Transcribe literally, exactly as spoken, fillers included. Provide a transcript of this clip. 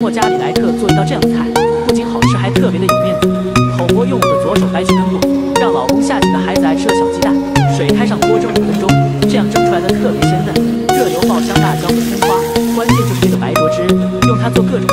通过家里来客做一道这样的菜，不仅好吃，还特别的有面子。口锅用我的左手来去耕种，让老公下井的孩子还吃了小鸡蛋。水开上锅蒸五分钟，这样蒸出来的特别鲜嫩。热油爆香大姜和葱花，关键就是这个白灼汁，用它做各种。